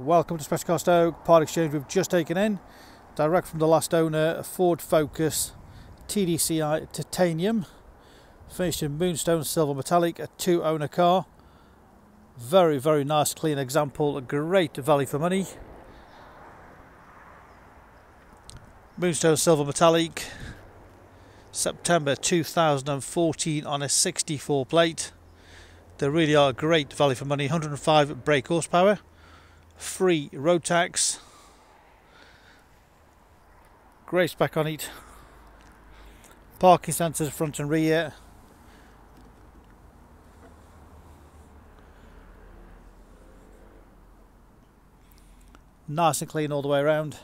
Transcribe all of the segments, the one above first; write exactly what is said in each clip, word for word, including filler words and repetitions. Welcome to Specialist Cars Stoke. Part exchange we've just taken in, direct from the last owner, a Ford Focus T D C I Titanium, finished in Moonstone Silver Metallic, a two owner car. Very, very nice, clean example, a great value for money. Moonstone Silver Metallic, September two thousand fourteen on a sixty-four plate. They really are great value for money. one hundred and five brake horsepower, free road tax, great spec on it, parking sensors front and rear, nice and clean all the way around.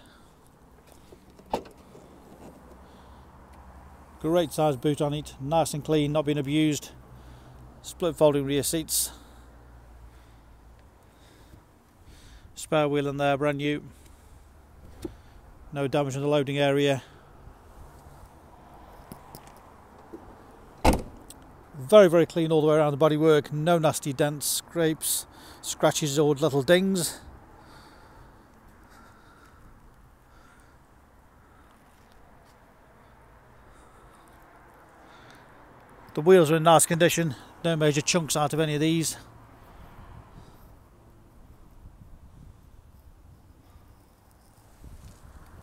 Great size boot on it, nice and clean, not being abused. Split folding rear seats. Spare wheel in there, brand new. No damage in the loading area. Very, very clean all the way around the bodywork. No nasty dents, scrapes, scratches or little dings. The wheels are in nice condition, no major chunks out of any of these.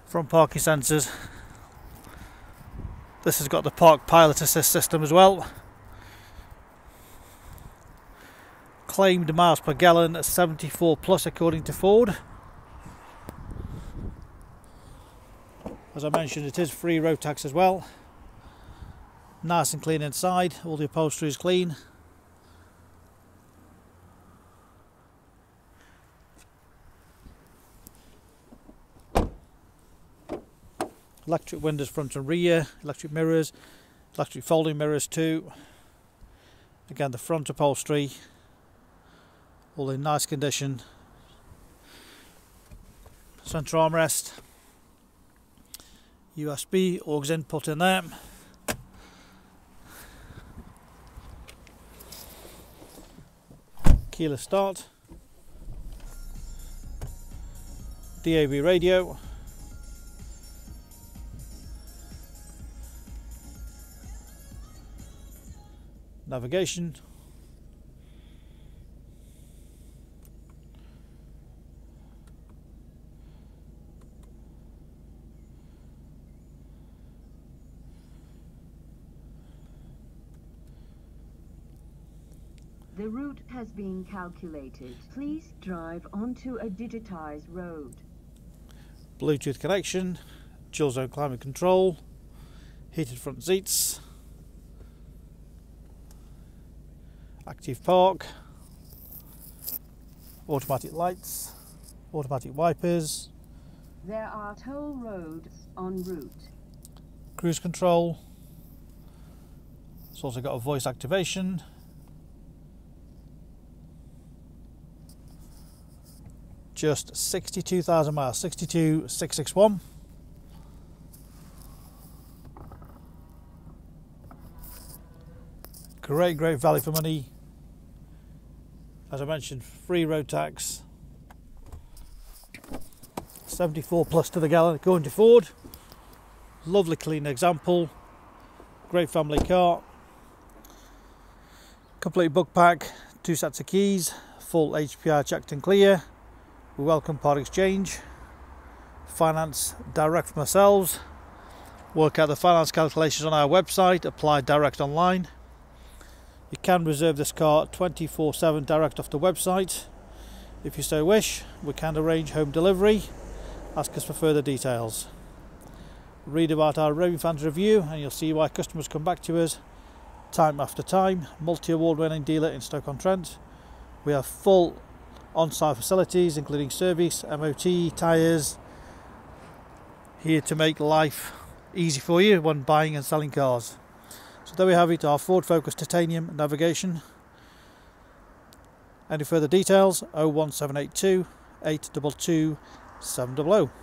Front parking sensors. This has got the park pilot assist system as well. Claimed miles per gallon at seventy-four plus according to Ford. As I mentioned, it is free road tax as well. Nice and clean inside, all the upholstery is clean. Electric windows front and rear, electric mirrors, electric folding mirrors too. Again, the front upholstery, all in nice condition. Centre armrest, U S B, aux input in there. Keyless start, D A B radio, navigation, the route has been calculated. Please drive onto a digitized road. Bluetooth connection, dual zone climate control, heated front seats, active park, automatic lights, automatic wipers. There are toll roads en route. Cruise control. It's also got a voice activation. Just sixty-two thousand miles, sixty-two thousand six hundred sixty-one. Great, great value for money. As I mentioned, free road tax. seventy-four plus to the gallon, going to Ford. Lovely clean example. Great family car. Complete book pack, two sets of keys, full H P I checked and clear. We welcome part exchange, finance direct from ourselves. Work out the finance calculations on our website, apply direct online. You can reserve this car twenty-four seven direct off the website. If you so wish, we can arrange home delivery. Ask us for further details. Read about our Raving Fans review and you'll see why customers come back to us time after time. Multi-award winning dealer in Stoke-on-Trent. We have full on-site facilities including service, M O T, tyres, here to make life easy for you when buying and selling cars. So there we have it, our Ford Focus Titanium navigation. Any further details, oh one seven eight two, eight two two, seven hundred.